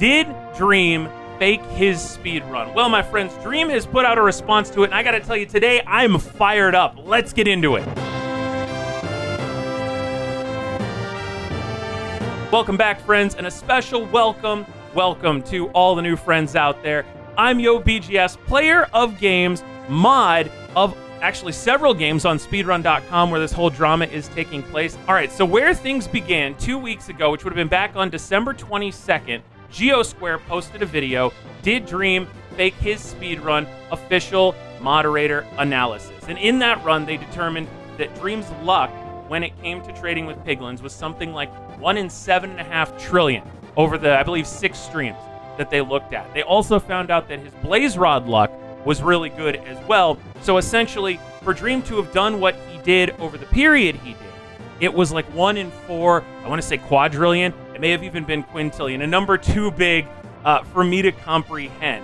Did Dream fake his speedrun? Well, my friends, Dream has put out a response to it, and I gotta tell you, today I'm fired up. Let's get into it. Welcome back, friends, and a special welcome to all the new friends out there. I'm YoBGS, player of games, mod of actually several games on speedrun.com where this whole drama is taking place. All right, so where things began 2 weeks ago, which would have been back on December 22nd, GeoSquare posted a video, Did Dream Fake His Speedrun? Official moderator analysis. And in that run, they determined that Dream's luck when it came to trading with Piglins was something like 1 in 7.5 trillion over the, I believe, 6 streams that they looked at. They also found out that his Blaze Rod luck was really good as well. So essentially, for Dream to have done what he did over the period he did, it was like 1 in 4, I want to say quadrillion, it may have even been quintillion, a number too big for me to comprehend.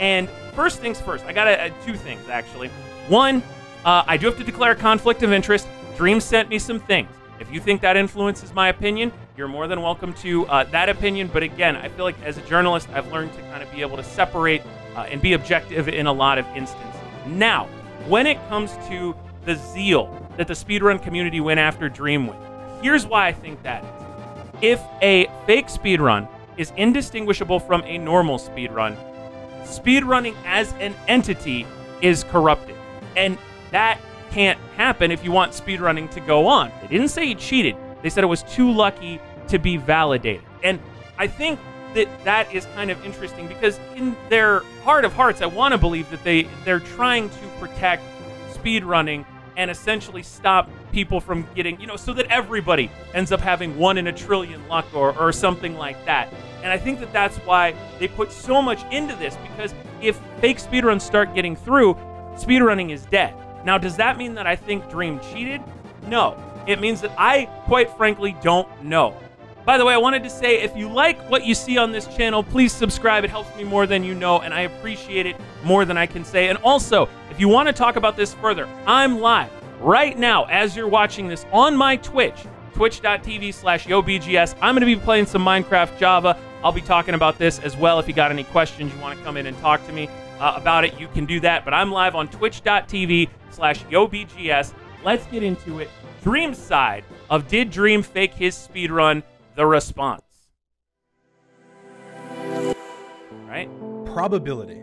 And first things first, I got two things, actually. One, I do have to declare a conflict of interest. Dream sent me some things. If you think that influences my opinion, you're more than welcome to that opinion. But again, I feel like as a journalist, I've learned to kind of be able to separate and be objective in a lot of instances. Now, when it comes to the zeal that the speedrun community went after Dream with, here's why I think that is. If a fake speedrun is indistinguishable from a normal speedrun, speedrunning as an entity is corrupted. And that can't happen if you want speedrunning to go on. They didn't say he cheated. They said it was too lucky to be validated. And I think that is kind of interesting because in their heart of hearts, I want to believe that they're trying to protect speedrunning and essentially stop people from getting, you know, so that everybody ends up having 1 in a trillion luck or something like that. And I think that that's why they put so much into this, because if fake speedruns start getting through, speedrunning is dead. Now, does that mean that I think Dream cheated? No. It means that I, quite frankly, don't know. By the way, I wanted to say, if you like what you see on this channel, please subscribe. It helps me more than you know, and I appreciate it more than I can say. And also, if you want to talk about this further, I'm live right now as you're watching this on my Twitch, twitch.tv/YoBGS. I'm going to be playing some Minecraft Java. I'll be talking about this as well. If you got any questions, you want to come in and talk to me about it, you can do that. But I'm live on twitch.tv/YoBGS. Let's get into it. Dream's side of Did Dream Fake His Speedrun? The response. Right? Probability.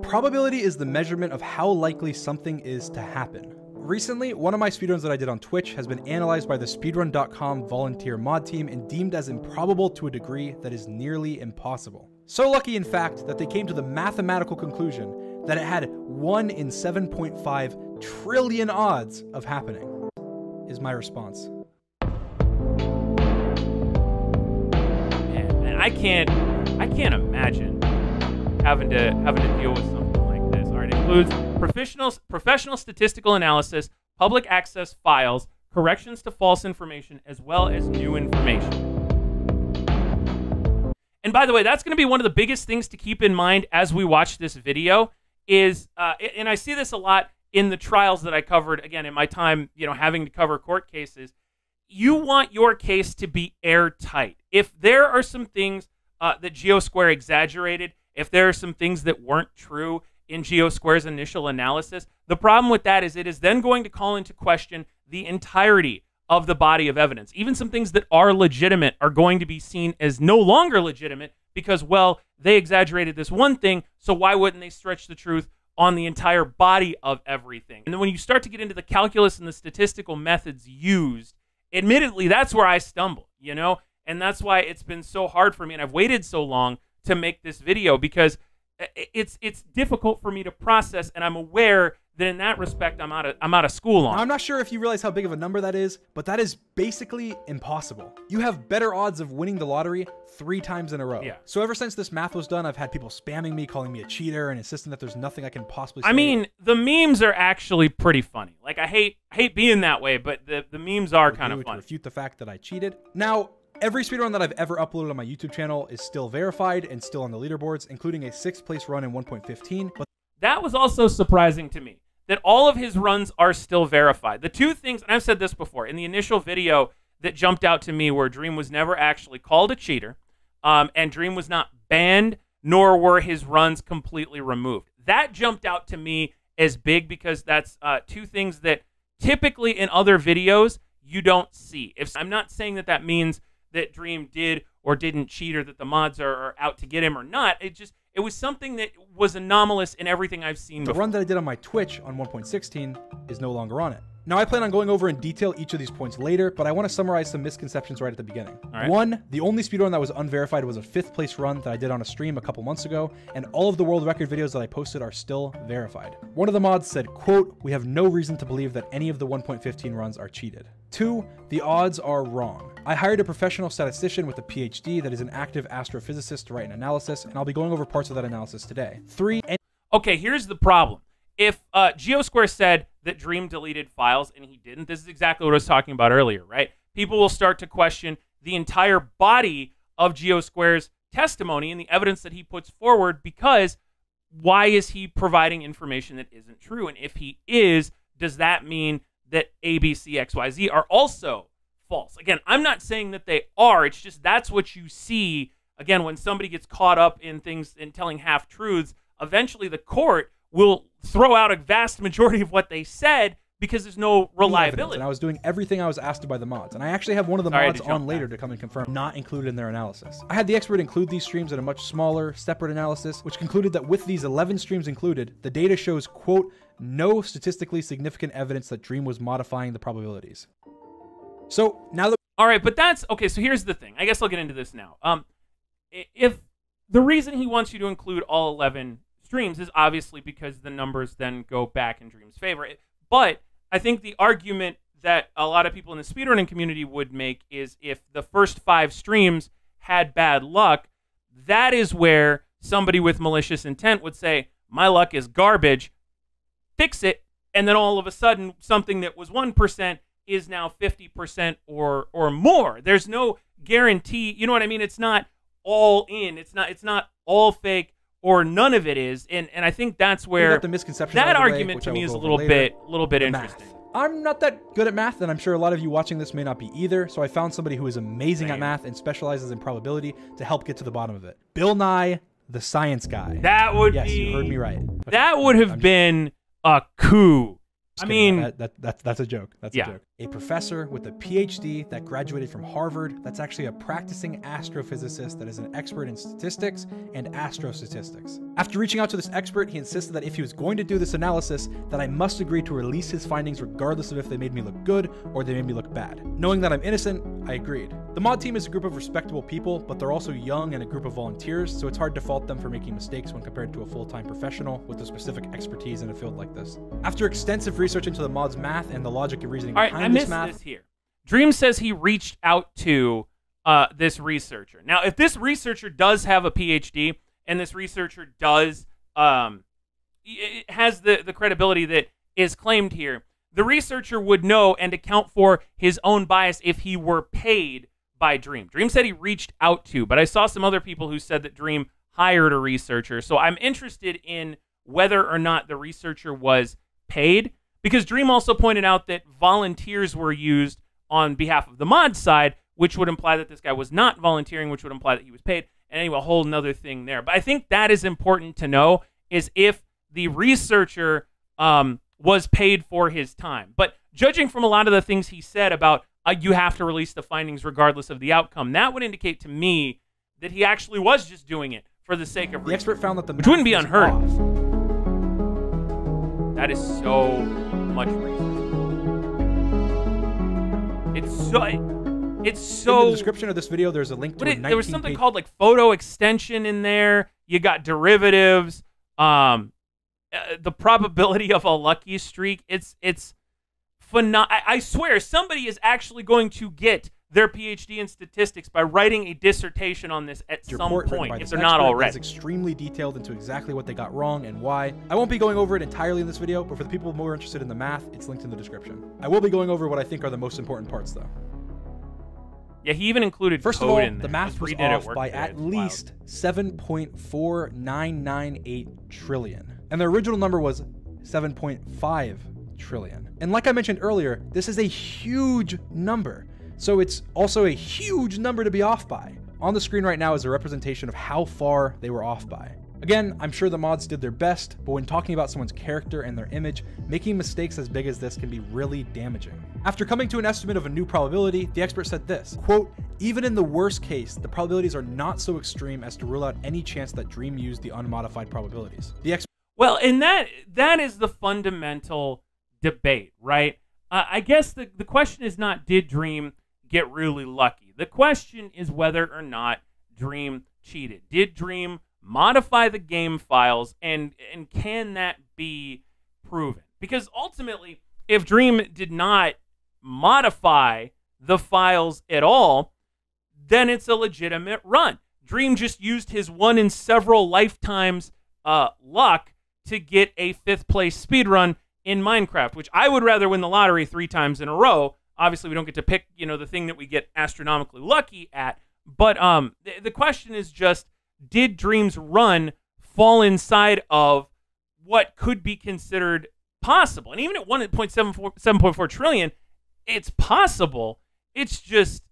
Probability is the measurement of how likely something is to happen. Recently, one of my speedruns that I did on Twitch has been analyzed by the speedrun.com volunteer mod team and deemed as improbable to a degree that is nearly impossible. So lucky, in fact, that they came to the mathematical conclusion that it had 1 in 7.5 trillion odds of happening, is my response. I can't imagine having to deal with something like this. All right, it includes professional statistical analysis, public access files, corrections to false information, as well as new information. And by the way, that's going to be one of the biggest things to keep in mind as we watch this video. Is and I see this a lot in the trials that I covered. Again, in my time, you know, having to cover court cases. You want your case to be airtight. If there are some things that GeoSquare exaggerated, if there are some things that weren't true in GeoSquare's initial analysis, the problem with that is it is then going to call into question the entirety of the body of evidence. Even some things that are legitimate are going to be seen as no longer legitimate because, well, they exaggerated this one thing, so why wouldn't they stretch the truth on the entire body of everything? And then when you start to get into the calculus and the statistical methods used, admittedly, that's where I stumble, you know, and that's why it's been so hard for me, and I've waited so long to make this video, because it's difficult for me to process, and I'm aware that in that respect, I'm out of school on. I'm not sure if you realize how big of a number that is, but that is basically impossible. You have better odds of winning the lottery 3 times in a row. Yeah. So ever since this math was done, I've had people spamming me, calling me a cheater, and insisting that there's nothing I can possibly say. I mean, the memes are actually pretty funny. Like, I hate being that way, but the memes are kind of fun. Refute the fact that I cheated. Now, every speedrun that I've ever uploaded on my YouTube channel is still verified and still on the leaderboards, including a 6th place run in 1.15. But that was also surprising to me, that all of his runs are still verified. The two things, and I've said this before, in the initial video that jumped out to me where Dream was never actually called a cheater, and Dream was not banned, nor were his runs completely removed. That jumped out to me as big because that's two things that typically in other videos you don't see. If I'm not saying that that means that Dream did or didn't cheat or that the mods are out to get him or not. It just, it was something that was anomalous in everything I've seen before. The run that I did on my Twitch on 1.16 is no longer on it. Now, I plan on going over in detail each of these points later, but I want to summarize some misconceptions right at the beginning. Right. One, the only speedrun that was unverified was a 5th place run that I did on a stream a couple months ago, and all of the world record videos that I posted are still verified. One of the mods said, quote, "We have no reason to believe that any of the 1.15 runs are cheated." Two, the odds are wrong. I hired a professional statistician with a PhD that is an active astrophysicist to write an analysis, and I'll be going over parts of that analysis today. Three, okay, here's the problem. If GeoSquare said that Dream deleted files and he didn't, this is exactly what I was talking about earlier, right? People will start to question the entire body of GeoSquare's testimony and the evidence that he puts forward, because why is he providing information that isn't true? And if he is, does that mean that A, B, C, X, Y, Z are also false? Again, I'm not saying that they are. It's just that's what you see, again, when somebody gets caught up in things and telling half-truths. Eventually the court will throw out a vast majority of what they said because there's no reliability. And I was doing everything I was asked to by the mods. And I actually have one of the mods on later to come and confirm not included in their analysis. I had the expert include these streams in a much smaller, separate analysis, which concluded that with these 11 streams included, the data shows, quote, "no statistically significant evidence that Dream was modifying the probabilities." So now that... All right, but that's... Okay, so here's the thing. I guess I'll get into this now. If the reason he wants you to include all 11 streams is obviously because the numbers then go back in Dream's favor. But I think the argument that a lot of people in the speedrunning community would make is if the first 5 streams had bad luck, that is where somebody with malicious intent would say, my luck is garbage, fix it. And then all of a sudden, something that was 1% is now 50% or more. There's no guarantee. You know what I mean? It's not all in. It's not all fake. Or none of it is, and I think that's where the misconception that argument to me is a little bit interesting. I'm not that good at math, and I'm sure a lot of you watching this may not be either, so I found somebody who is amazing at math and specializes in probability to help get to the bottom of it. Bill Nye, the science guy. That would be... Yes, you heard me right. Okay. That would have been a coup. I mean, that's a joke. That's a joke. A professor with a PhD that graduated from Harvard, that's actually a practicing astrophysicist that is an expert in statistics and astrostatistics. After reaching out to this expert, he insisted that if he was going to do this analysis, that I must agree to release his findings regardless of if they made me look good or they made me look bad. Knowing that I'm innocent, I agreed. The mod team is a group of respectable people, but they're also young and a group of volunteers, so it's hard to fault them for making mistakes when compared to a full-time professional with a specific expertise in a field like this. After extensive research into the mod's math and the logic and reasoning behind I missed this here. Dream says he reached out to this researcher. Now, if this researcher does have a PhD and this researcher does it has the credibility that is claimed here, the researcher would know and account for his own bias if he were paid by Dream. Dream said he reached out to, but I saw some other people who said that Dream hired a researcher. So I'm interested in whether or not the researcher was paid. Because Dream also pointed out that volunteers were used on behalf of the mod side, which would imply that this guy was not volunteering, which would imply that he was paid. And anyway, a whole nother thing there. But I think that is important to know, is if the researcher was paid for his time. But judging from a lot of the things he said about you have to release the findings regardless of the outcome, that would indicate to me that he actually was just doing it for the sake of research. The expert found that the which wouldn't be unheard of. That is so... much research. It's so in the description of this video there's a link to there was something called like photo extension in there. You got derivatives, the probability of a lucky streak. It's phenomenal. I swear somebody is actually going to get their PhD in statistics by writing a dissertation on this at some point, if they're not already. It's extremely detailed into exactly what they got wrong and why. I won't be going over it entirely in this video, but for the people more interested in the math, it's linked in the description. I will be going over what I think are the most important parts, though. Yeah, he even included code in there. First of all, the math was off by at least 7.4998 trillion. And the original number was 7.5 trillion. And like I mentioned earlier, this is a huge number. So it's also a huge number to be off by. On the screen right now is a representation of how far they were off by. Again, I'm sure the mods did their best, but when talking about someone's character and their image, making mistakes as big as this can be really damaging. After coming to an estimate of a new probability, the expert said this, quote, "Even in the worst case, the probabilities are not so extreme as to rule out any chance that Dream used the unmodified probabilities." Well, and that is the fundamental debate, right? I guess the question is not, did Dream get really lucky? The question is whether or not Dream cheated. Did Dream modify the game files, and can that be proven? Because ultimately, if Dream did not modify the files at all, then it's a legitimate run. Dream just used his one in several lifetimes luck to get a 5th place speedrun in Minecraft, which I would rather win the lottery 3 times in a row. Obviously, we don't get to pick, you know, the thing that we get astronomically lucky at. But the question is just, did Dream's run fall inside of what could be considered possible? And even at 7.4 trillion, it's possible. It's just,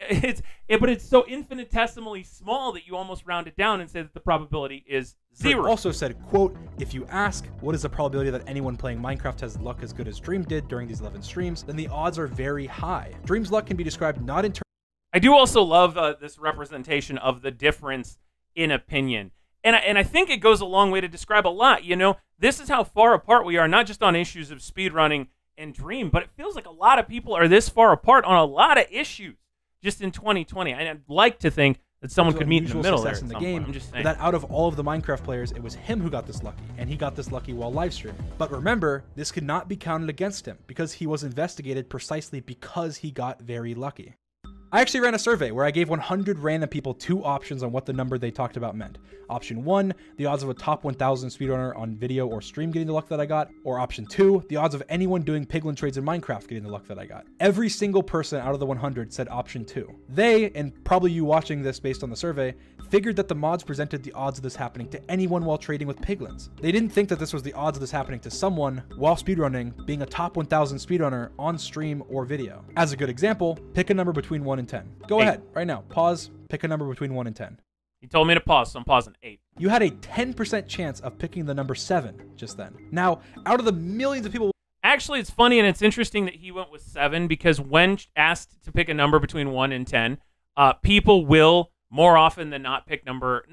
but it's so infinitesimally small that you almost round it down and say that the probability is 0. It also said, quote, "If you ask, what is the probability that anyone playing Minecraft has luck as good as Dream did during these 11 streams, then the odds are very high. Dream's luck can be described not in terms..." I do also love this representation of the difference in opinion. And I think it goes a long way to describe a lot, you know? This is how far apart we are, not just on issues of speedrunning and Dream, but it feels like a lot of people are this far apart on a lot of issues just in 2020. And I'd like to think that someone could meet in the middle there in the game. I'm just saying that out of all of the Minecraft players, it was him who got this lucky, and he got this lucky while live streaming. But remember, this could not be counted against him because he was investigated precisely because he got very lucky. I actually ran a survey where I gave 100 random people 2 options on what the number they talked about meant. Option 1, the odds of a top 1000 speedrunner on video or stream getting the luck that I got. Or option 2, the odds of anyone doing Piglin trades in Minecraft getting the luck that I got. Every single person out of the 100 said option 2. They, and probably you watching this based on the survey, figured that the mods presented the odds of this happening to anyone while trading with Piglins. They didn't think that this was the odds of this happening to someone while speedrunning being a top 1000 speedrunner on stream or video. As a good example, pick a number between 1 and 10. Go ahead, right now. Pause. Pick a number between 1 and 10. He told me to pause, so I'm pausing. 8. You had a 10% chance of picking the number 7 just then. Now, out of the millions of people... Actually, it's funny and it's interesting that he went with 7 because when asked to pick a number between 1 and 10, people will, more often than not, pick number...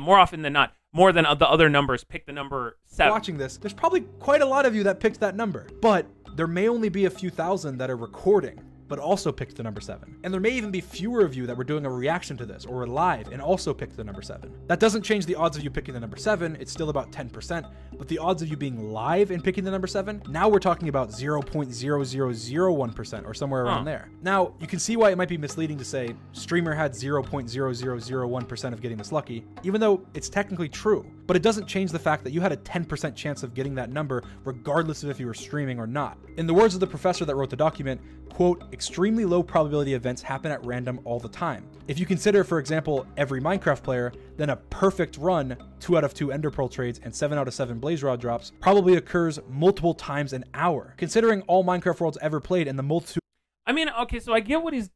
more often than not, more than the other numbers, pick the number 7. Watching this, there's probably quite a lot of you that picked that number, but there may only be a few thousand that are recording but also picked the number 7. And there may even be fewer of you that were doing a reaction to this or were live and also picked the number 7. That doesn't change the odds of you picking the number 7. It's still about 10%, but the odds of you being live and picking the number 7, now we're talking about 0.0001% or somewhere around there. Now, you can see why it might be misleading to say streamer had 0.0001% of getting this lucky, even though it's technically true, but it doesn't change the fact that you had a 10% chance of getting that number regardless of if you were streaming or not. In the words of the professor that wrote the document, quote, "Extremely low probability events happen at random all the time. If you consider, for example, every Minecraft player, then a perfect run, 2 out of 2 Ender Pearl trades and 7 out of 7 Blaze Rod drops, probably occurs multiple times an hour. Considering all Minecraft worlds ever played and the multitude..." I mean, okay, so I get what he's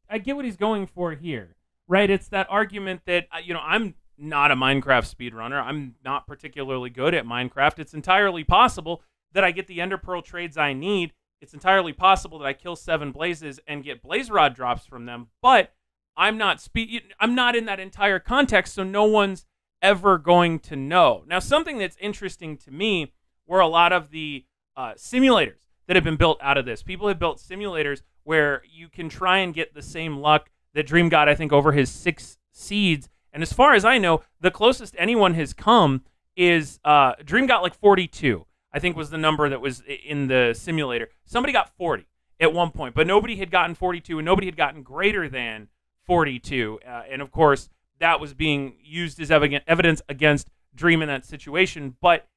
going for here, right? It's that argument that, you know, I'm not a Minecraft speedrunner. I'm not particularly good at Minecraft. It's entirely possible that I get the Ender Pearl trades I need. It's entirely possible that I kill 7 blazes and get blaze rod drops from them, but I'm not in that entire context, so no one's ever going to know. Now, something that's interesting to me were a lot of the simulators that have been built out of this. People have built simulators where you can try and get the same luck that Dream got, I think, over his 6 seeds. And as far as I know, the closest anyone has come is Dream got like 42. I think was the number that was in the simulator. Somebody got 40 at one point, but nobody had gotten 42 and nobody had gotten greater than 42. And of course, that was being used as evidence against Dream in that situation. But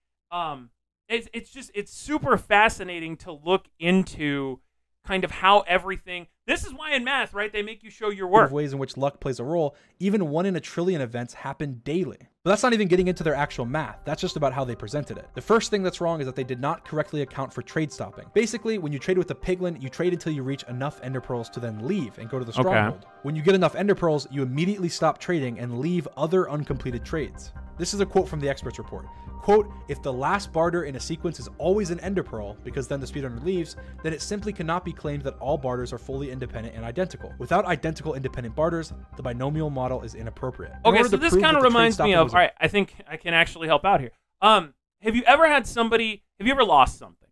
it's super fascinating to look into kind of how everything... This is why in math, right, they make you show your work. ...ways in which luck plays a role. Even 1 in a trillion events happen daily. But that's not even getting into their actual math, that's just about how they presented it. The first thing that's wrong is that they did not correctly account for trade stopping. Basically, when you trade with a piglin, you trade until you reach enough ender pearls to then leave and go to the stronghold. Okay. When you get enough ender pearls, you immediately stop trading and leave other uncompleted trades. This is a quote from the expert's report. Quote, if the last barter in a sequence is always an ender pearl, because then the speedrunner leaves, then it simply cannot be claimed that all barters are fully independent and identical. Without identical independent barters, the binomial model is inappropriate. Okay, so this kind of reminds me of, all right, I think I can actually help out here. Have you ever had somebody, have you ever lost something?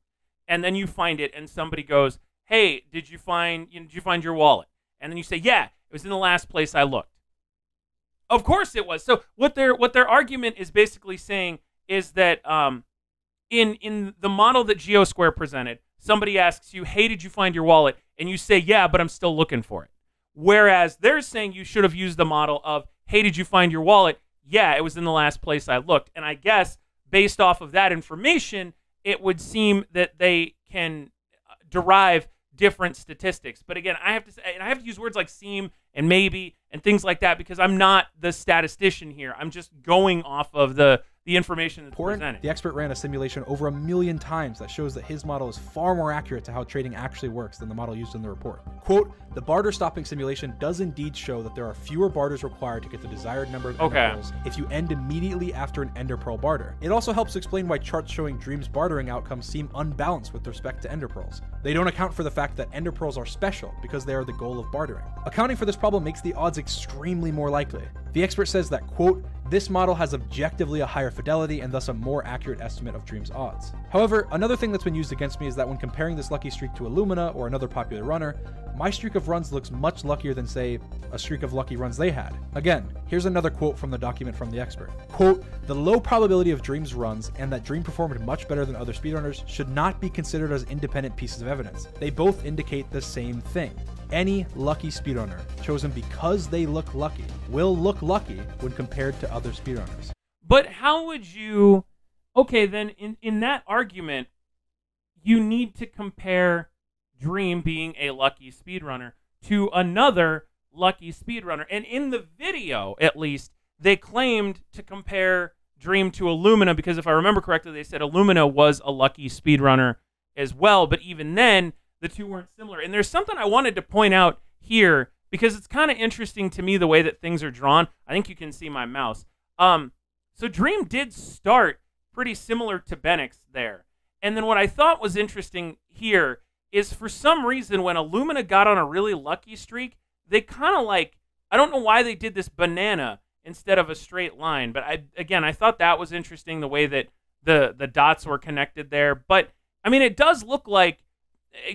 And then you find it and somebody goes, hey, did you find your wallet? And then you say, yeah, it was in the last place I looked. Of course it was. So what their argument is basically saying is that in the model that GeoSquare presented, somebody asks you, hey, did you find your wallet? And you say, yeah, but I'm still looking for it. Whereas they're saying you should have used the model of, hey, did you find your wallet? Yeah, it was in the last place I looked. And I guess based off of that information, it would seem that they can derive different statistics. But again, I have to say, and I have to use words like seem and maybe and things like that because I'm not the statistician here. I'm just going off of the information that's presented. The expert ran a simulation over 1,000,000 times that shows that his model is far more accurate to how trading actually works than the model used in the report. Quote, the barter stopping simulation does indeed show that there are fewer barters required to get the desired number of ender pearls if you end immediately after an ender pearl barter. It also helps explain why charts showing Dream's bartering outcomes seem unbalanced with respect to ender pearls. They don't account for the fact that ender pearls are special because they are the goal of bartering. Accounting for this problem makes the odds extremely more likely. The expert says that, quote, this model has objectively a higher fidelity and thus a more accurate estimate of Dream's odds. However, another thing that's been used against me is that when comparing this lucky streak to Illumina or another popular runner, my streak of runs looks much luckier than, say, a streak of lucky runs they had. Again, here's another quote from the document from the expert. Quote, the low probability of Dream's runs and that Dream performed much better than other speedrunners should not be considered as independent pieces of evidence. They both indicate the same thing. Any lucky speedrunner chosen because they look lucky will look lucky when compared to other speedrunners. But how would you... Okay, then in that argument, you need to compare Dream being a lucky speedrunner to another lucky speedrunner. And in the video, at least, they claimed to compare Dream to Illumina because if I remember correctly, they said Illumina was a lucky speedrunner as well. But even then, the two weren't similar. And there's something I wanted to point out here because it's kind of interesting to me the way that things are drawn. I think you can see my mouse. So Dream did start pretty similar to Benix there. And then what I thought was interesting here is for some reason when Illumina got on a really lucky streak, they kind of like, I don't know why they did this banana instead of a straight line. But I thought that was interesting the way that the dots were connected there. But I mean, it does look like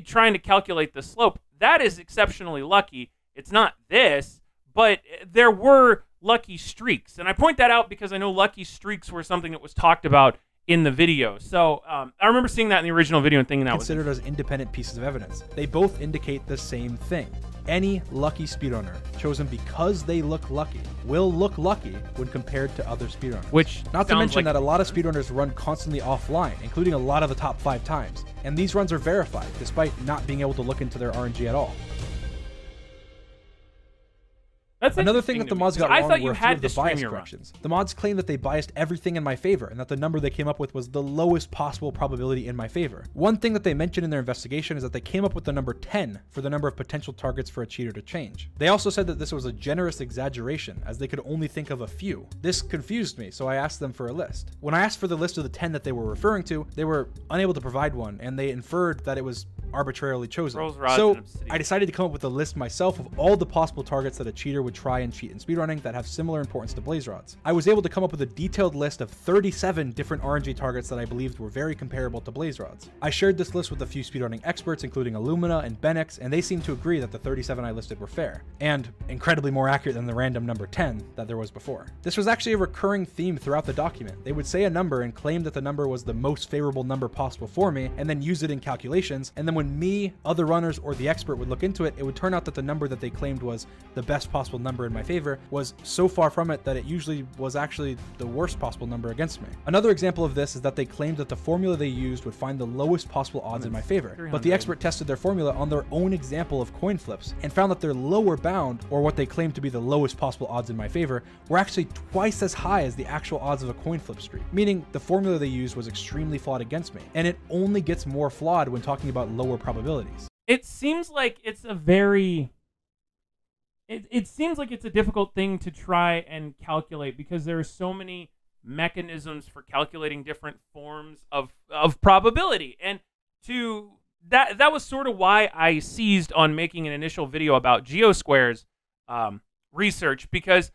trying to calculate the slope, that is exceptionally lucky. It's not this, but there were lucky streaks. And I point that out because I know lucky streaks were something that was talked about in the video. So I remember seeing that in the original video and thinking that was considered as independent pieces of evidence. They both indicate the same thing. Any lucky speedrunner chosen because they look lucky will look lucky when compared to other speedrunners. Which, not to mention that a lot of speedrunners run constantly offline, including a lot of the top 5 times. And these runs are verified, despite not being able to look into their RNG at all. That's another thing that the mods got wrong were a few of the bias corrections. The mods claimed that they biased everything in my favor and that the number they came up with was the lowest possible probability in my favor. One thing that they mentioned in their investigation is that they came up with the number 10 for the number of potential targets for a cheater to change. They also said that this was a generous exaggeration as they could only think of a few. This confused me, so I asked them for a list. When I asked for the list of the 10 that they were referring to, they were unable to provide one and they inferred that it was arbitrarily chosen. So I decided to come up with a list myself of all the possible targets that a cheater would try and cheat in speedrunning that have similar importance to blaze rods. I was able to come up with a detailed list of 37 different RNG targets that I believed were very comparable to blaze rods. I shared this list with a few speedrunning experts, including Illumina and Benix, and they seemed to agree that the 37 I listed were fair, and incredibly more accurate than the random number 10 that there was before. This was actually a recurring theme throughout the document. They would say a number and claim that the number was the most favorable number possible for me, and then use it in calculations, and then when me, other runners, or the expert would look into it, it would turn out that the number that they claimed was the best possible number in my favor was so far from it that it usually was actually the worst possible number against me. Another example of this is that they claimed that the formula they used would find the lowest possible odds in my favor, but the expert tested their formula on their own example of coin flips and found that their lower bound, or what they claimed to be the lowest possible odds in my favor, were actually twice as high as the actual odds of a coin flip streak, meaning the formula they used was extremely flawed against me, and it only gets more flawed when talking about lower probabilities. It seems like it's a very... It seems like it's a difficult thing to try and calculate because there are so many mechanisms for calculating different forms of probability. And to that was sort of why I seized on making an initial video about GeoSquare's research, because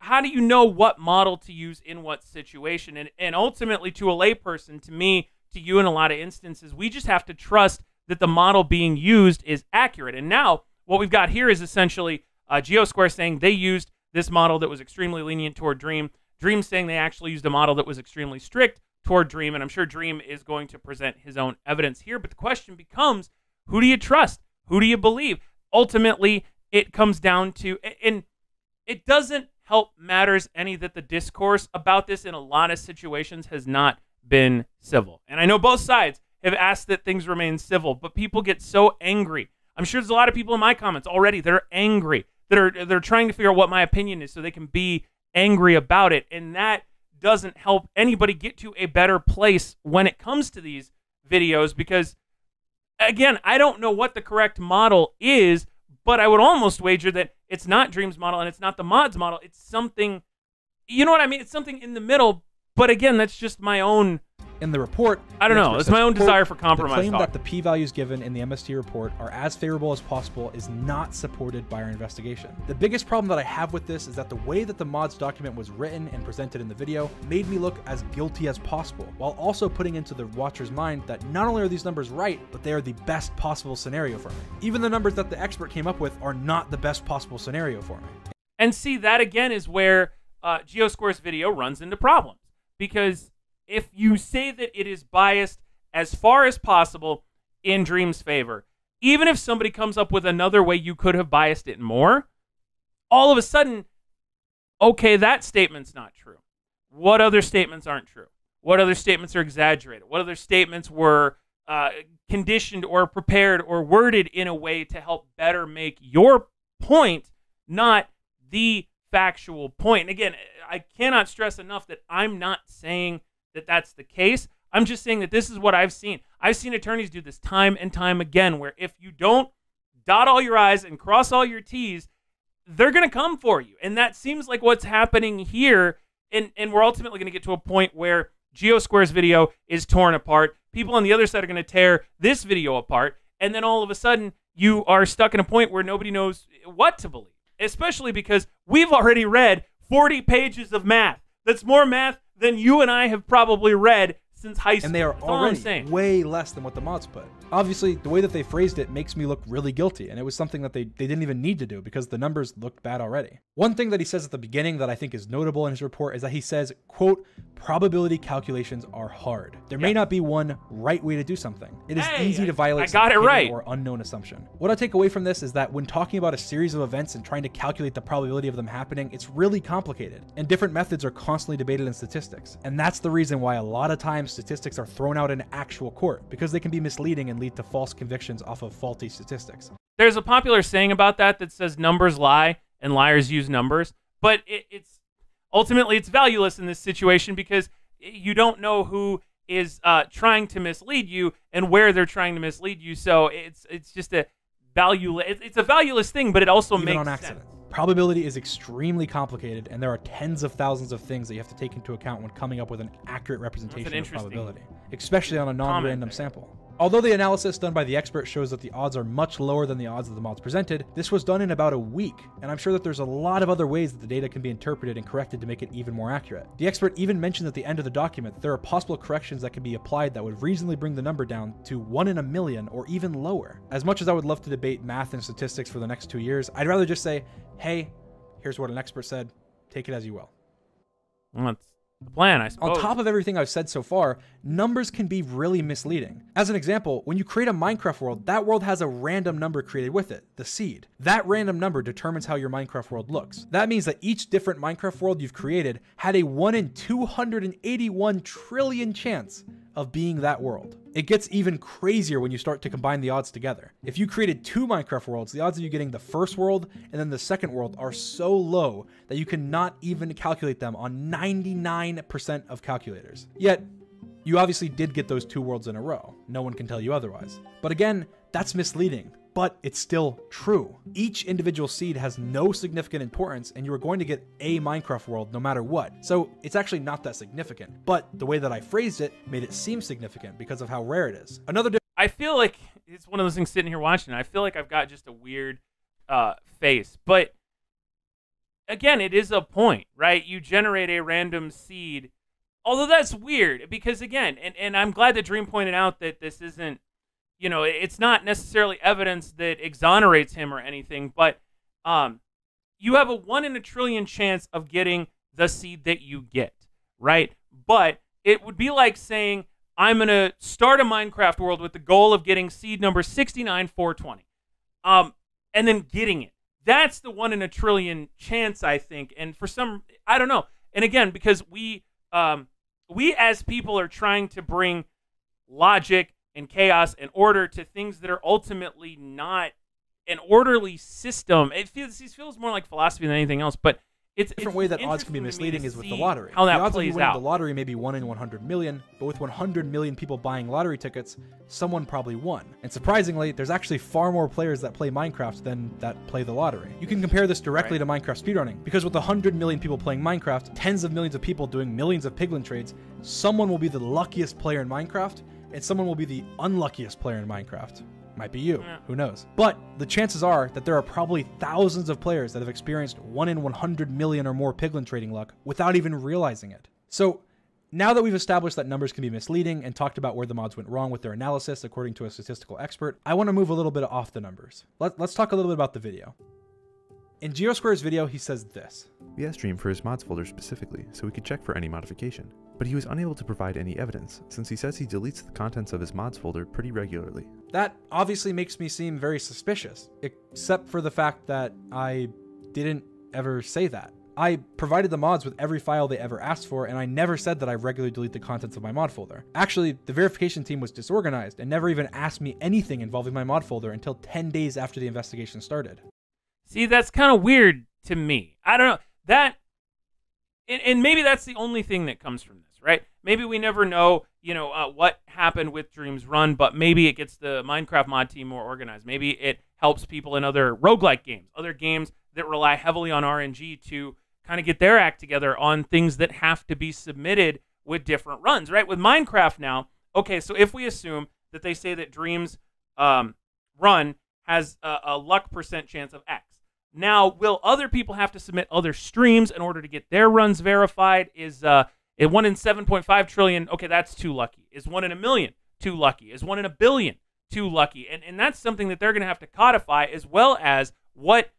how do you know what model to use in what situation? And ultimately, to a layperson, to me, to you in a lot of instances, we just have to trust that the model being used is accurate. And now what we've got here is essentially GeoSquare saying they used this model that was extremely lenient toward Dream. Dream saying they actually used a model that was extremely strict toward Dream. And I'm sure Dream is going to present his own evidence here. But the question becomes, who do you trust? Who do you believe? Ultimately, it comes down to, and it doesn't help matters any that the discourse about this in a lot of situations has not been civil. And I know both sides have asked that things remain civil, but people get so angry. I'm sure there's a lot of people in my comments already that are angry, that they're trying to figure out what my opinion is so they can be angry about it. And that doesn't help anybody get to a better place when it comes to these videos, because again, I don't know what the correct model is, but I would almost wager that it's not Dream's model and it's not the mod's model. It's something, you know what I mean? It's something in the middle. But again, that's just my own... In the report, I don't know. It's my own desire for compromise. The claim that the p-values given in the MST report are as favorable as possible is not supported by our investigation. The biggest problem that I have with this is that the way that the mods document was written and presented in the video made me look as guilty as possible, while also putting into the watcher's mind that not only are these numbers right, but they are the best possible scenario for me. Even the numbers that the expert came up with are not the best possible scenario for me. And see, that again is where GeoSquare's video runs into problems, because if you say that it is biased as far as possible in Dream's favor, even if somebody comes up with another way you could have biased it more, all of a sudden, okay, that statement's not true. What other statements aren't true? What other statements are exaggerated? What other statements were conditioned or prepared or worded in a way to help better make your point, not the factual point? And again, I cannot stress enough that I'm not saying that that's the case. I'm just saying that this is what I've seen. I've seen attorneys do this time and time again, where if you don't dot all your I's and cross all your T's, they're going to come for you. And that seems like what's happening here. And we're ultimately going to get to a point where GeoSquare's video is torn apart. People on the other side are going to tear this video apart. And then all of a sudden, you are stuck in a point where nobody knows what to believe, especially because we've already read 40 pages of math. That's more math than you and I have probably read since high school. And they are already way less than what the mods put. Obviously, the way that they phrased it makes me look really guilty, and it was something that they didn't even need to do because the numbers looked bad already. One thing that he says at the beginning that I think is notable in his report is that he says, quote, probability calculations are hard. There may not be one right way to do something. It is easy to violate or unknown assumption. What I take away from this is that when talking about a series of events and trying to calculate the probability of them happening, it's really complicated, and different methods are constantly debated in statistics. And that's the reason why a lot of times statistics are thrown out in actual court, because they can be misleading and lead to false convictions off of faulty statistics. There's a popular saying about that that says numbers lie and liars use numbers, but it's ultimately it's valueless in this situation because you don't know who is trying to mislead you and where they're trying to mislead you. So it's just a valueless, it's a valueless thing, but it also even makes on accident. Sense. Probability is extremely complicated, and there are tens of thousands of things that you have to take into account when coming up with an accurate representation of probability, especially on a non-random sample. Although the analysis done by the expert shows that the odds are much lower than the odds that the mods presented, this was done in about a week, and I'm sure that there's a lot of other ways that the data can be interpreted and corrected to make it even more accurate. The expert even mentioned at the end of the document that there are possible corrections that can be applied that would reasonably bring the number down to 1 in a million or even lower. As much as I would love to debate math and statistics for the next 2 years, I'd rather just say, hey, here's what an expert said. Take it as you will. Well, the plan, I suppose. On top of everything I've said so far, numbers can be really misleading. As an example, when you create a Minecraft world, that world has a random number created with it, the seed. That random number determines how your Minecraft world looks. That means that each different Minecraft world you've created had a 1 in 281 trillion chance of being that world. It gets even crazier when you start to combine the odds together. If you created two Minecraft worlds, the odds of you getting the first world and then the second world are so low that you cannot even calculate them on 99% of calculators. Yet, you obviously did get those two worlds in a row. No one can tell you otherwise. But again, that's misleading, but it's still true. Each individual seed has no significant importance and you are going to get a Minecraft world no matter what. So it's actually not that significant, but the way that I phrased it made it seem significant because of how rare it is. Another difference. I feel like it's one of those things sitting here watching. I feel like I've got just a weird face, but again, it is a point, right? You generate a random seed, although that's weird because again, and I'm glad that Dream pointed out that this isn't, you know, it's not necessarily evidence that exonerates him or anything, but you have a 1 in a trillion chance of getting the seed that you get, right? But it would be like saying, I'm going to start a Minecraft world with the goal of getting seed number 69420, and then getting it. That's the 1 in a trillion chance, I think. And for some, I don't know. And again, because we as people are trying to bring logic and chaos and order to things that are ultimately not an orderly system. It feels more like philosophy than anything else, but it's a different way that odds can be misleading is with the lottery. How that plays out. The odds of you winning the lottery may be 1 in 100 million, but with 100 million people buying lottery tickets, someone probably won. And surprisingly, there's actually far more players that play Minecraft than that play the lottery. You can compare this directly to Minecraft speedrunning, because with 100 million people playing Minecraft, tens of millions of people doing millions of piglin trades, someone will be the luckiest player in Minecraft, and someone will be the unluckiest player in Minecraft. Might be you, who knows? But the chances are that there are probably thousands of players that have experienced 1 in 100 million or more piglin trading luck without even realizing it. So now that we've established that numbers can be misleading and talked about where the mods went wrong with their analysis according to a statistical expert, I wanna move a little bit off the numbers. Let's talk a little bit about the video. In GeoSquare's video, he says this. We asked Dream for his mods folder specifically so we could check for any modification, but he was unable to provide any evidence since he says he deletes the contents of his mods folder pretty regularly. That obviously makes me seem very suspicious, except for the fact that I didn't ever say that. I provided the mods with every file they ever asked for, and I never said that I regularly delete the contents of my mod folder. Actually, the verification team was disorganized and never even asked me anything involving my mod folder until 10 days after the investigation started. See, that's kind of weird to me. I don't know. And maybe that's the only thing that comes from this, right? Maybe we never know, you know, what happened with Dream's run, but maybe it gets the Minecraft mod team more organized. Maybe it helps people in other roguelike games, other games that rely heavily on RNG to kind of get their act together on things that have to be submitted with different runs, right? With Minecraft now, okay, so if we assume that they say that Dream's run has a luck percent chance of X, now, will other people have to submit other streams in order to get their runs verified? Is 1 in 7.5 trillion, okay, that's too lucky. Is 1 in a million too lucky? Is 1 in a billion too lucky? And that's something that they're going to have to codify, as well as what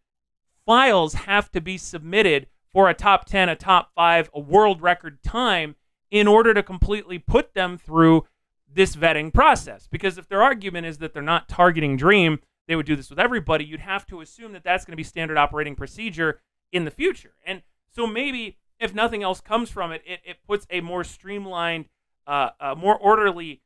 files have to be submitted for a top 10, a top 5, a world record time in order to completely put them through this vetting process. Because if their argument is that they're not targeting Dream, they would do this with everybody, you'd have to assume that that's going to be standard operating procedure in the future. And so maybe if nothing else comes from it, it puts a more streamlined, more orderly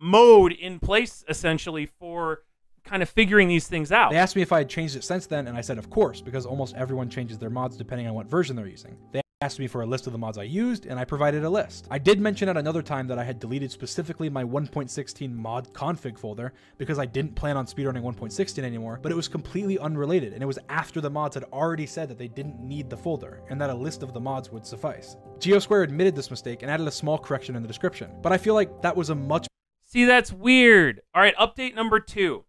mode in place, essentially, for kind of figuring these things out. They asked me if I had changed it since then, and I said, of course, because almost everyone changes their mods depending on what version they're using. They asked me for a list of the mods I used, and I provided a list. I did mention at another time that I had deleted specifically my 1.16 mod config folder because I didn't plan on speedrunning 1.16 anymore, but it was completely unrelated, and it was after the mods had already said that they didn't need the folder, and that a list of the mods would suffice. GeoSquare admitted this mistake and added a small correction in the description, but I feel like that was a much... See, that's weird. All right, update number 2.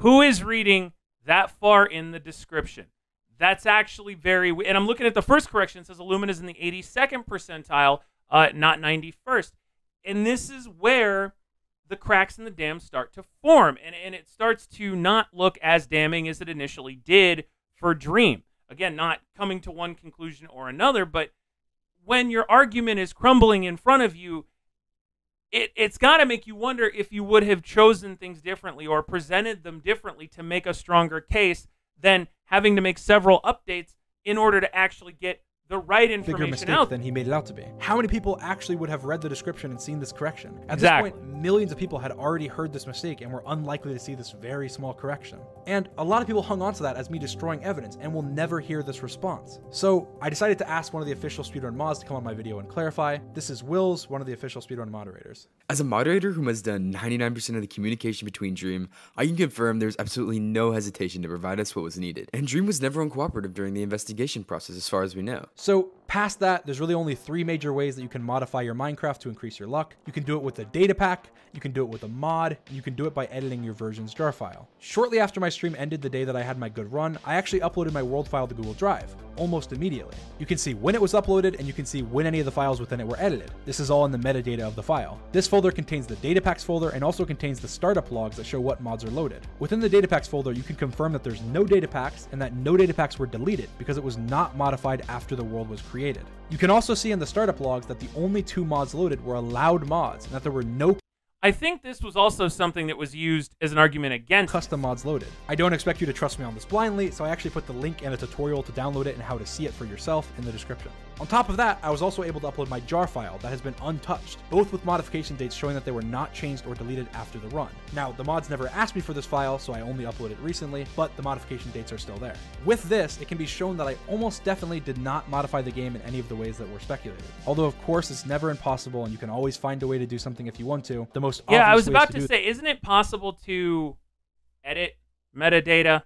Who is reading that far in the description? That's actually very, and I'm looking at the first correction. It says Illumina's in the 82nd percentile, not 91st. And this is where the cracks in the dam start to form. And it starts to not look as damning as it initially did for Dream. Again, not coming to one conclusion or another, but when your argument is crumbling in front of you, it's got to make you wonder if you would have chosen things differently or presented them differently to make a stronger case than having to make several updates in order to actually get the right information bigger mistake out than he made it out to be. How many people actually would have read the description and seen this correction? At this point, millions of people had already heard this mistake and were unlikely to see this very small correction. And a lot of people hung on to that as me destroying evidence and will never hear this response. So I decided to ask one of the official speedrun mods to come on my video and clarify. This is Wills, one of the official speedrun moderators. As a moderator who has done 99% of the communication between Dream, I can confirm there's absolutely no hesitation to provide us what was needed. And Dream was never uncooperative during the investigation process as far as we know. So past that, there's really only three major ways that you can modify your Minecraft to increase your luck. You can do it with a data pack, you can do it with a mod, and you can do it by editing your version's jar file. Shortly after my stream ended the day that I had my good run, I actually uploaded my world file to Google Drive, almost immediately. You can see when it was uploaded and you can see when any of the files within it were edited. This is all in the metadata of the file. This folder contains the data packs folder and also contains the startup logs that show what mods are loaded. Within the data packs folder, you can confirm that there's no data packs and that no data packs were deleted because it was not modified after the world was created. You can also see in the startup logs that the only two mods loaded were allowed mods and that there were no... I think this was also something that was used as an argument against custom mods loaded. I don't expect you to trust me on this blindly, so I actually put the link and a tutorial to download it and how to see it for yourself in the description. On top of that, I was also able to upload my jar file that has been untouched, both with modification dates showing that they were not changed or deleted after the run. Now, the mods never asked me for this file, so I only uploaded it recently, but the modification dates are still there. With this, it can be shown that I almost definitely did not modify the game in any of the ways that were speculated. Although, of course, it's never impossible and you can always find a way to do something if you want to. The most obvious I was about to say, isn't it possible to edit metadata?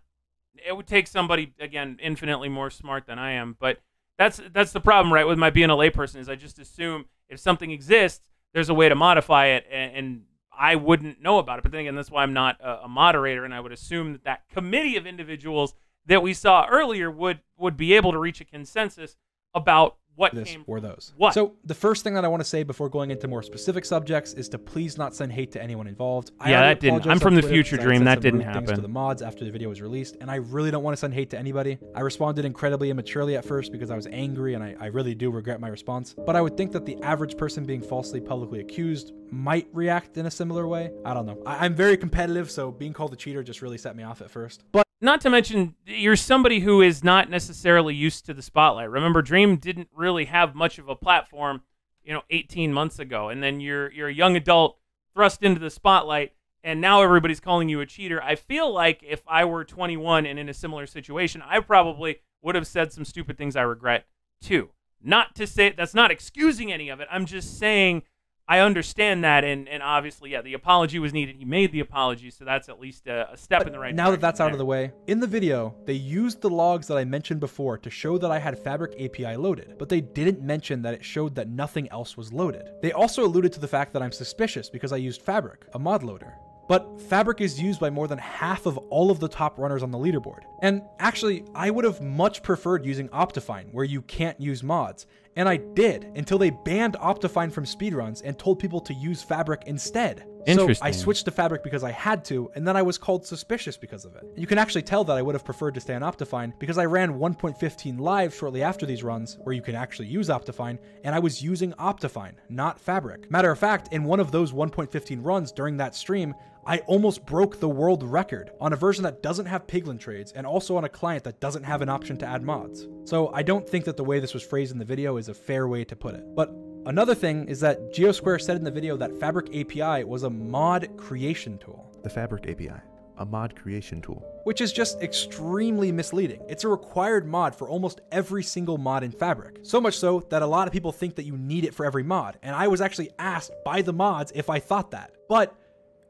It would take somebody, again, infinitely more smart than I am, but that's the problem, right, with my being a layperson, is I just assume if something exists, there's a way to modify it, and I wouldn't know about it. But then again, that's why I'm not a moderator, and I would assume that that committee of individuals that we saw earlier would be able to reach a consensus about what this or those. What? So the first thing that I want to say before going into more specific subjects is to please not send hate to anyone involved. Yeah, that didn't. I'm from the future, Dream. That didn't happen. To the mods after the video was released, and I really don't want to send hate to anybody. I responded incredibly immaturely at first because I was angry, and I really do regret my response. But I would think that the average person being falsely publicly accused might react in a similar way. I don't know. I'm very competitive, so being called a cheater just really set me off at first. But not to mention, you're somebody who is not necessarily used to the spotlight. Remember, Dream didn't really have much of a platform, you know, 18 months ago. And then you're a young adult thrust into the spotlight, and now everybody's calling you a cheater. I feel like if I were 21 and in a similar situation, I probably would have said some stupid things I regret too. Not to say, that's not excusing any of it. I'm just saying I understand that, and obviously, yeah, the apology was needed. He made the apology, so that's at least a step in the right direction. Now that that's out of the way, in the video, they used the logs that I mentioned before to show that I had Fabric API loaded, but they didn't mention that it showed that nothing else was loaded. They also alluded to the fact that I'm suspicious because I used Fabric, a mod loader. But Fabric is used by more than half of all of the top runners on the leaderboard. And actually, I would have much preferred using Optifine, where you can't use mods. And I did, until they banned Optifine from speedruns and told people to use Fabric instead. So I switched to Fabric because I had to, and then I was called suspicious because of it. You can actually tell that I would have preferred to stay on Optifine because I ran 1.15 live shortly after these runs, where you can actually use Optifine, and I was using Optifine, not Fabric. Matter of fact, in one of those 1.15 runs during that stream, I almost broke the world record on a version that doesn't have Piglin trades and also on a client that doesn't have an option to add mods. So I don't think that the way this was phrased in the video is a fair way to put it. But another thing is that GeoSquare said in the video that Fabric API was a mod creation tool. The Fabric API, a mod creation tool. Which is just extremely misleading. It's a required mod for almost every single mod in Fabric. So much so that a lot of people think that you need it for every mod. And I was actually asked by the mods if I thought that. But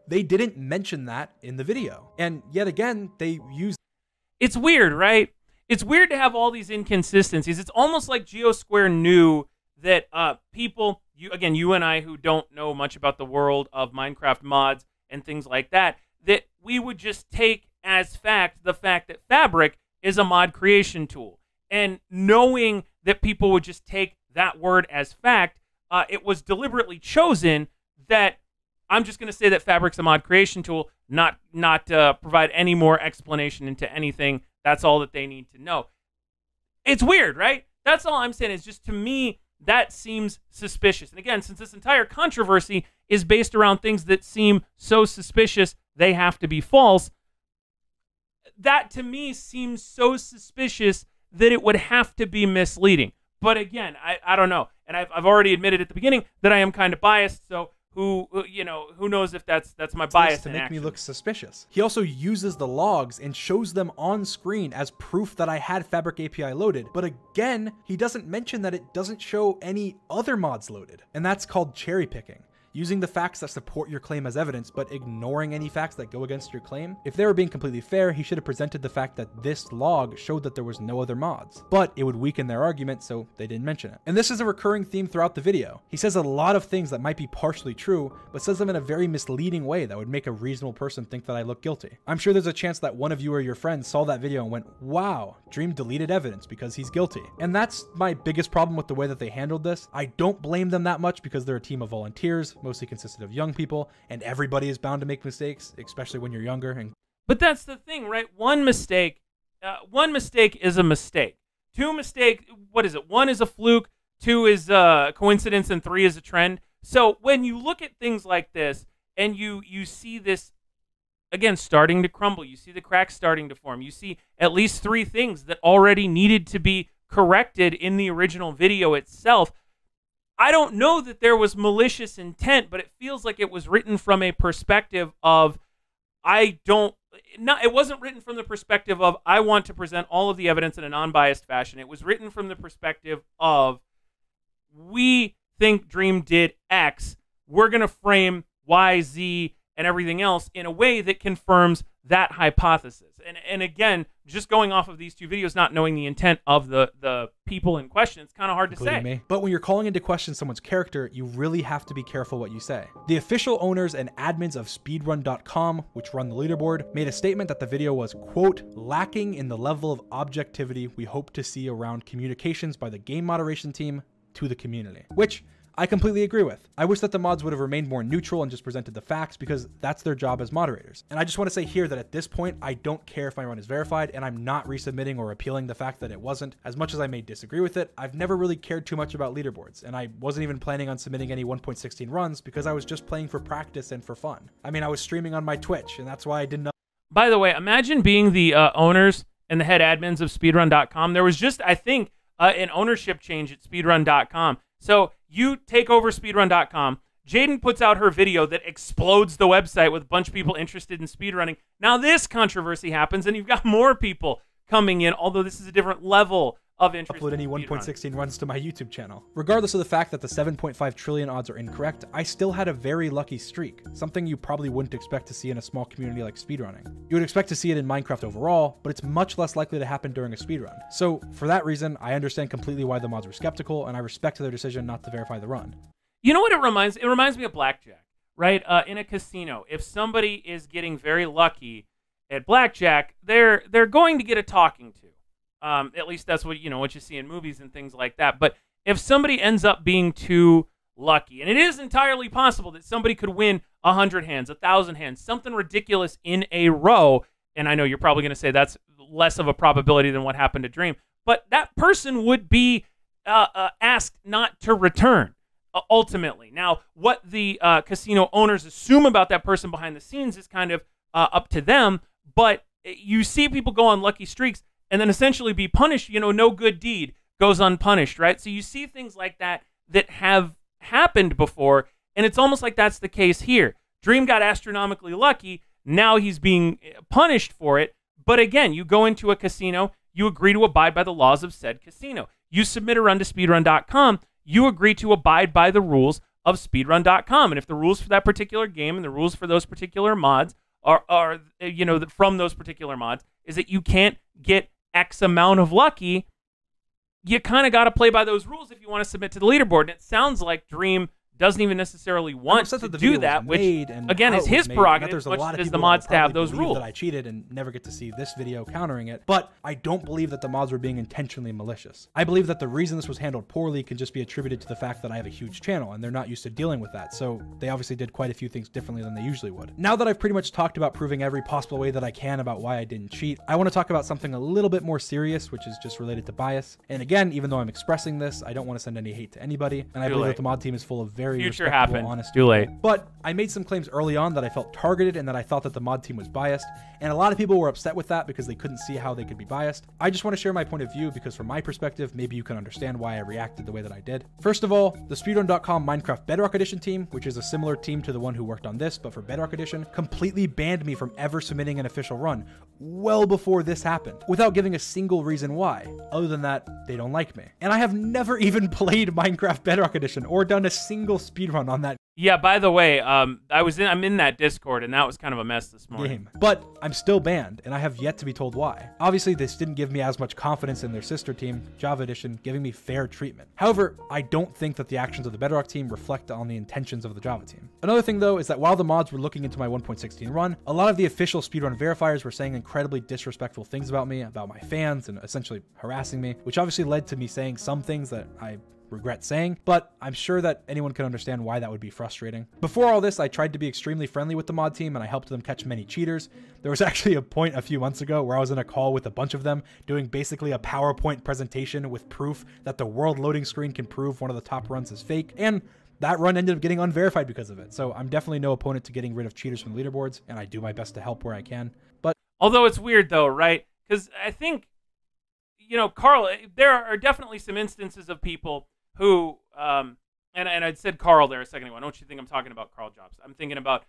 they didn't mention that in the video. And yet again, they used... It's weird, right? It's weird to have all these inconsistencies. It's almost like GeoSquare knew that people, you and I who don't know much about the world of Minecraft mods and things like that, that we would just take as fact the fact that Fabric is a mod creation tool. And knowing that people would just take that word as fact, it was deliberately chosen that I'm just going to say that Fabric's a mod creation tool, not provide any more explanation into anything. That's all that they need to know. It's weird, right? That's all I'm saying is just, to me, that seems suspicious. And again, since this entire controversy is based around things that seem so suspicious, they have to be false. That to me seems so suspicious that it would have to be misleading. But again, I don't know. And I've already admitted at the beginning that I am kind of biased. So who knows if that's my bias to make me look suspicious. He also uses the logs and shows them on screen as proof that I had Fabric API loaded. But again, he doesn't mention that it doesn't show any other mods loaded. And that's called cherry picking. Using the facts that support your claim as evidence, but ignoring any facts that go against your claim. If they were being completely fair, he should have presented the fact that this log showed that there was no other mods, but it would weaken their argument, so they didn't mention it. And this is a recurring theme throughout the video. He says a lot of things that might be partially true, but says them in a very misleading way that would make a reasonable person think that I look guilty. I'm sure there's a chance that one of you or your friends saw that video and went, wow, Dream deleted evidence because he's guilty. And that's my biggest problem with the way that they handled this. I don't blame them that much because they're a team of volunteers, mostly consisted of young people, and everybody is bound to make mistakes, especially when you're younger. But that's the thing, right? One mistake is a mistake. Two mistake, what is it? One is a fluke, two is a coincidence, and three is a trend. So when you look at things like this, and you see this, again, starting to crumble, you see the cracks starting to form, you see at least three things that already needed to be corrected in the original video itself, I don't know that there was malicious intent, but it feels like it was written from a perspective of, it wasn't written from the perspective of, I want to present all of the evidence in a non-biased fashion. It was written from the perspective of, we think Dream did X. We're going to frame Y, Z, and everything else in a way that confirms that hypothesis. And again, just going off of these two videos, not knowing the intent of the people in question, it's kind of hard to say. Me. But when you're calling into question someone's character, you really have to be careful what you say. The official owners and admins of speedrun.com, which run the leaderboard, made a statement that the video was, quote, lacking in the level of objectivity we hope to see around communications by the game moderation team to the community, which I completely agree with. I wish that the mods would have remained more neutral and just presented the facts because that's their job as moderators. And I just want to say here that at this point, I don't care if my run is verified and I'm not resubmitting or appealing the fact that it wasn't. As much as I may disagree with it, I've never really cared too much about leaderboards and I wasn't even planning on submitting any 1.16 runs because I was just playing for practice and for fun. I mean, I was streaming on my Twitch and that's why I didn't know. By the way, imagine being the owners and the head admins of speedrun.com. There was just, I think, an ownership change at speedrun.com. So you take over speedrun.com. Jaden puts out her video that explodes the website with a bunch of people interested in speedrunning. Now this controversy happens and you've got more people coming in, although this is a different level of interest. Upload any 1.16 runs to my YouTube channel. Regardless of the fact that the 7.5 trillion odds are incorrect, I still had a very lucky streak, something you probably wouldn't expect to see in a small community like speedrunning. You would expect to see it in Minecraft overall, but it's much less likely to happen during a speedrun. So for that reason, I understand completely why the mods were skeptical and I respect their decision not to verify the run. You know what it reminds me of blackjack, right? In a casino, if somebody is getting very lucky at blackjack, they're going to get a talking to. At least that's what, what you see in movies and things like that. But if somebody ends up being too lucky, and it is entirely possible that somebody could win 100 hands, 1,000 hands, something ridiculous in a row. And I know you're probably going to say that's less of a probability than what happened to Dream, but that person would be asked not to return ultimately. Now, what the casino owners assume about that person behind the scenes is kind of up to them, but you see people go on lucky streaks and then essentially be punished, no good deed goes unpunished, right? So you see things like that that have happened before, and it's almost like that's the case here. Dream got astronomically lucky, now he's being punished for it, but again, you go into a casino, you agree to abide by the laws of said casino. You submit a run to speedrun.com, you agree to abide by the rules of speedrun.com, and if the rules for that particular game and the rules for those particular mods are from those particular mods, is that you can't get X amount of lucky, you kind of got to play by those rules if you want to submit to the leaderboard. And it sounds like Dream doesn't even necessarily want to do that, which again is his prerogative, as much as the mods to have those rules. That I cheated and never get to see this video countering it, but I don't believe that the mods were being intentionally malicious. I believe that the reason this was handled poorly can just be attributed to the fact that I have a huge channel and they're not used to dealing with that, so they obviously did quite a few things differently than they usually would. Now that I've pretty much talked about proving every possible way that I can about why I didn't cheat, I want to talk about something a little bit more serious, which is just related to bias. And again, even though I'm expressing this, I don't want to send any hate to anybody, and I believe that the mod team is full of very respectable, honest people. Too late. But I made some claims early on that I felt targeted and that I thought that the mod team was biased, and a lot of people were upset with that because they couldn't see how they could be biased. I just want to share my point of view because from my perspective, maybe you can understand why I reacted the way that I did. First of all, the speedrun.com Minecraft Bedrock Edition team, which is a similar team to the one who worked on this, but for Bedrock Edition, completely banned me from ever submitting an official run well before this happened, without giving a single reason why, other than that they don't like me. And I have never even played Minecraft Bedrock Edition or done a single speedrun on that. Yeah, by the way, I'm in that Discord, and that was kind of a mess this morning. But I'm still banned, and I have yet to be told why. Obviously, this didn't give me as much confidence in their sister team, Java Edition, giving me fair treatment. However, I don't think that the actions of the Bedrock team reflect on the intentions of the Java team. Another thing, though, is that while the mods were looking into my 1.16 run, a lot of the official speedrun verifiers were saying incredibly disrespectful things about me, about my fans, and essentially harassing me, which obviously led to me saying some things that I regret saying, but I'm sure that anyone can understand why that would be frustrating. Before all this, I tried to be extremely friendly with the mod team and I helped them catch many cheaters. There was actually a point a few months ago where I was in a call with a bunch of them doing basically a PowerPoint presentation with proof that the world loading screen can prove one of the top runs is fake, and that run ended up getting unverified because of it. So I'm definitely no opponent to getting rid of cheaters from the leaderboards, and I do my best to help where I can. But although it's weird though, right? Because I think, you know, Karl, there are definitely some instances of people who, and I said Karl there a second ago. I don't you think I'm talking about Karl Jobst. I'm thinking about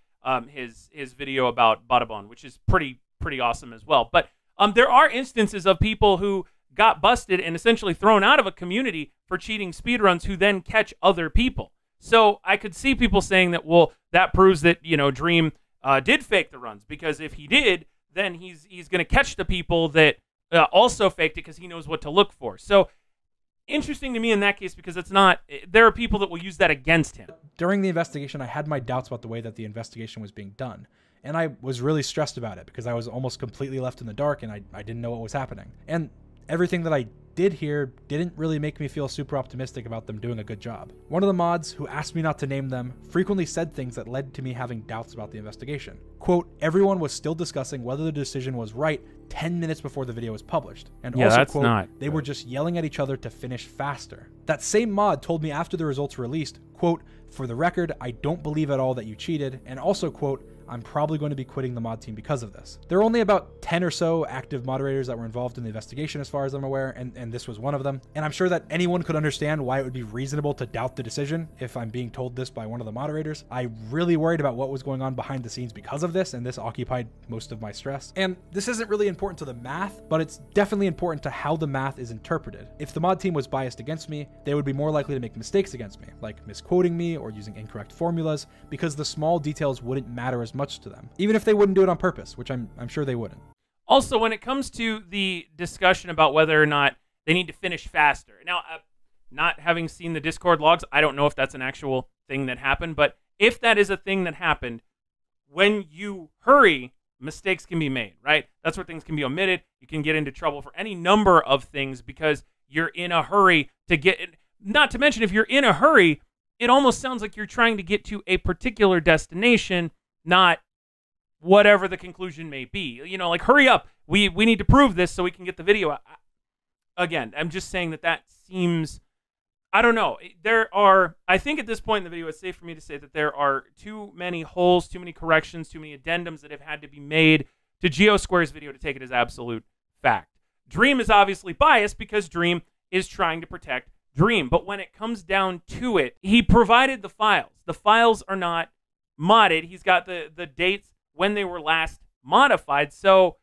his video about Badabon, which is pretty awesome as well. But there are instances of people who got busted and essentially thrown out of a community for cheating speedruns who then catch other people. So I could see people saying that, well, that proves that, you know, Dream did fake the runs, because if he did, then he's going to catch the people that also faked it because he knows what to look for. So interesting to me in that case, because it's not, there are people that will use that against him. During the investigation, I had my doubts about the way that the investigation was being done. And I was really stressed about it because I was almost completely left in the dark and I didn't know what was happening. And everything that I did here didn't really make me feel super optimistic about them doing a good job. One of the mods, who asked me not to name them, frequently said things that led to me having doubts about the investigation. Quote, everyone was still discussing whether the decision was right 10 minutes before the video was published. And yeah, also, quote, they were just yelling at each other to finish faster. That same mod told me after the results were released, quote, for the record, I don't believe at all that you cheated. And also, quote, I'm probably going to be quitting the mod team because of this. There are only about 10 or so active moderators that were involved in the investigation as far as I'm aware, and this was one of them. And I'm sure that anyone could understand why it would be reasonable to doubt the decision if I'm being told this by one of the moderators. I really worried about what was going on behind the scenes because of this, and this occupied most of my stress. And this isn't really important to the math, but it's definitely important to how the math is interpreted. If the mod team was biased against me, they would be more likely to make mistakes against me, like misquoting me or using incorrect formulas, because the small details wouldn't matter as much to them, even if they wouldn't do it on purpose, which I'm sure they wouldn't. Also, when it comes to the discussion about whether or not they need to finish faster, now, not having seen the Discord logs, I don't know if that's an actual thing that happened, but if that is a thing that happened, when you hurry, mistakes can be made, right? That's where things can be omitted. You can get into trouble for any number of things because you're in a hurry to get it. Not to mention, if you're in a hurry, it almost sounds like you're trying to get to a particular destination, not whatever the conclusion may be. You know, like, hurry up. We need to prove this so we can get the video out. Again, I'm just saying that seems, I don't know. There are, I think at this point in the video, it's safe for me to say that there are too many holes, too many corrections, too many addendums that have had to be made to GeoSquare's video to take it as absolute fact. Dream is obviously biased because Dream is trying to protect Dream. But when it comes down to it, he provided the files. The files are not modded. He's got the dates when they were last modified. So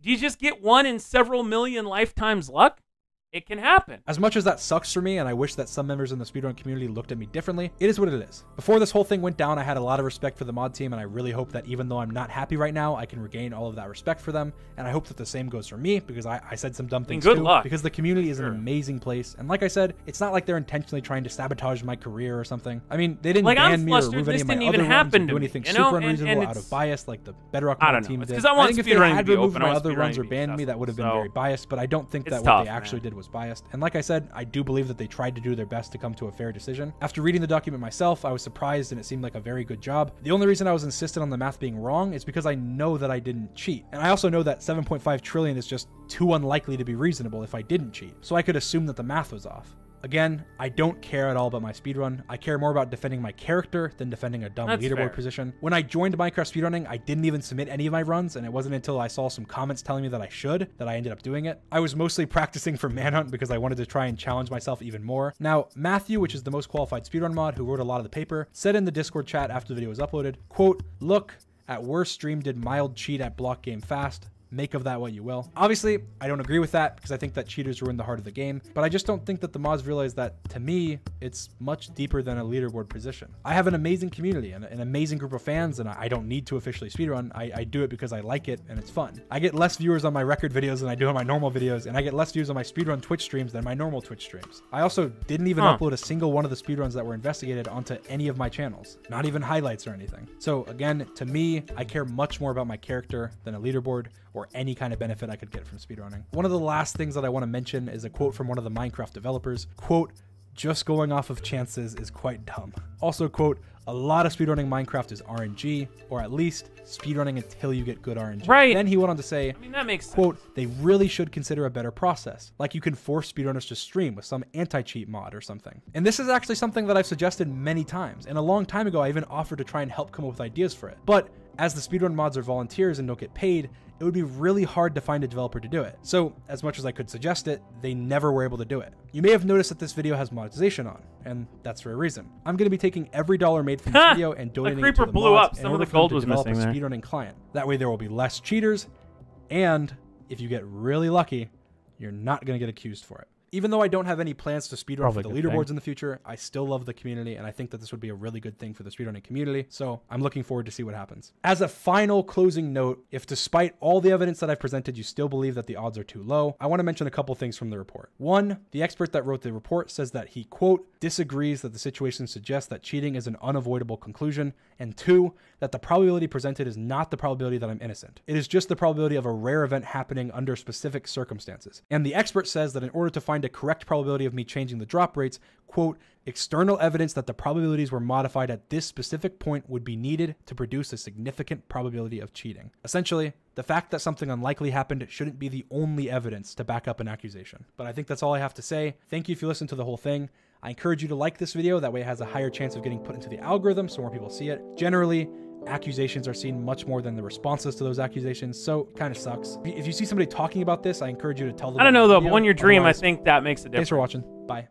do you just get one in several million lifetimes luck? It can happen. As much as that sucks for me, and I wish that some members in the speedrun community looked at me differently, it is what it is. Before this whole thing went down, I had a lot of respect for the mod team, and I really hope that even though I'm not happy right now, I can regain all of that respect for them. And I hope that the same goes for me, because I said some dumb things too. Because the community is an amazing place. And like I said, it's not like they're intentionally trying to sabotage my career or something. I mean, they didn't ban me or remove any of my other runs or do anything super unreasonable out of bias like the Bedrock mod team did. I think if they had removed my other runs or banned me, that would have been very biased, but I don't think that what they actually did was biased. And like I said, I do believe that they tried to do their best to come to a fair decision. After reading the document myself, I was surprised and it seemed like a very good job. The only reason I was insistent on the math being wrong is because I know that I didn't cheat. And I also know that 7.5 trillion is just too unlikely to be reasonable if I didn't cheat. So I could assume that the math was off. Again, I don't care at all about my speedrun. I care more about defending my character than defending a dumb leaderboard position. When I joined Minecraft speedrunning, I didn't even submit any of my runs, and it wasn't until I saw some comments telling me that I should that I ended up doing it. I was mostly practicing for Manhunt because I wanted to try and challenge myself even more. Now, Matthew, which is the most qualified speedrun mod who wrote a lot of the paper, said in the Discord chat after the video was uploaded, quote, "Look, at worst stream did mild cheat at block game fast. Make of that what you will." Obviously, I don't agree with that because I think that cheaters ruin the heart of the game, but I just don't think that the mods realize that, to me, it's much deeper than a leaderboard position. I have an amazing community and an amazing group of fans, and I don't need to officially speedrun. I do it because I like it and it's fun. I get less viewers on my record videos than I do on my normal videos, and I get less views on my speedrun Twitch streams than my normal Twitch streams. I also didn't even upload a single one of the speedruns that were investigated onto any of my channels, not even highlights or anything. So again, to me, I care much more about my character than a leaderboard or any kind of benefit I could get from speedrunning. One of the last things that I want to mention is a quote from one of the Minecraft developers, quote, "Just going off of chances is quite dumb." Also, quote, "A lot of speedrunning Minecraft is RNG, or at least speedrunning until you get good RNG." Right. Then he went on to say, I mean, that makes sense. Quote, "They really should consider a better process. Like you can force speedrunners to stream with some anti-cheat mod or something." And this is actually something that I've suggested many times. And a long time ago, I even offered to try and help come up with ideas for it. But as the speedrun mods are volunteers and don't get paid, it would be really hard to find a developer to do it. So as much as I could suggest it, they never were able to do it. You may have noticed that this video has monetization on, and that's for a reason. I'm going to be taking every dollar made from this video and donating it to the mods in order for them to develop a speedrunning client. That way there will be less cheaters, and if you get really lucky, you're not going to get accused for it. Even though I don't have any plans to speedrun for the leaderboards in the future, I still love the community, and I think that this would be a really good thing for the speedrunning community, so I'm looking forward to see what happens. As a final closing note, if despite all the evidence that I've presented, you still believe that the odds are too low, I want to mention a couple things from the report. One, the expert that wrote the report says that he, quote, "disagrees that the situation suggests that cheating is an unavoidable conclusion," and two, that the probability presented is not the probability that I'm innocent. It is just the probability of a rare event happening under specific circumstances. And the expert says that in order to find a correct probability of me changing the drop rates, quote, "external evidence that the probabilities were modified at this specific point would be needed to produce a significant probability of cheating." Essentially, the fact that something unlikely happened shouldn't be the only evidence to back up an accusation. But I think that's all I have to say. Thank you if you listened to the whole thing. I encourage you to like this video, that way it has a higher chance of getting put into the algorithm so more people see it. Generally, accusations are seen much more than the responses to those accusations, so it kind of sucks. If you see somebody talking about this, I encourage you to tell them. I don't know though, but when you're Dream, I think that makes a difference. Thanks for watching. Bye.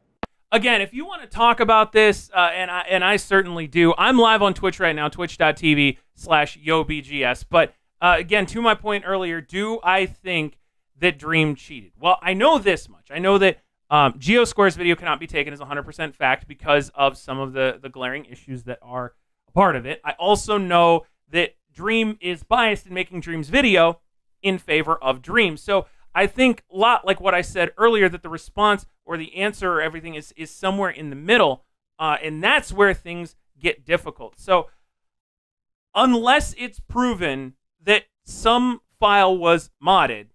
Again, if you want to talk about this, and I certainly do, I'm live on Twitch right now, twitch.tv/YoBGS. But again, to my point earlier, do I think that Dream cheated? Well, I know this much. I know that GeoSquare's video cannot be taken as 100% fact because of some of the glaring issues that are part of it. I also know that Dream is biased in making Dream's video in favor of Dream. So I think a lot like what I said earlier, that the response or the answer or everything is somewhere in the middle. And that's where things get difficult. So unless it's proven that some file was modded,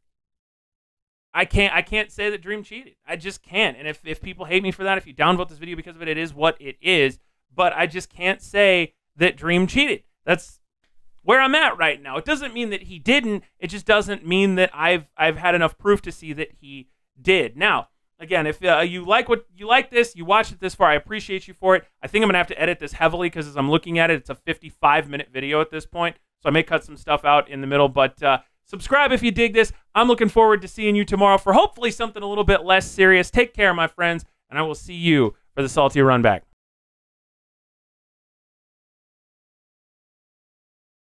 I can't say that Dream cheated. I just can't. And if people hate me for that, if you downvote this video because of it is what it is. But I just can't say that Dream cheated. That's where I'm at right now. It doesn't mean that he didn't. It just doesn't mean that I've had enough proof to see that he did. Now, again, if you like what you like this, you watched it this far, I appreciate you for it. I think I'm gonna have to edit this heavily because as I'm looking at it, it's a 55-minute video at this point. So I may cut some stuff out in the middle, but subscribe if you dig this. I'm looking forward to seeing you tomorrow for hopefully something a little bit less serious. Take care, my friends, and I will see you for the Salty Run Back.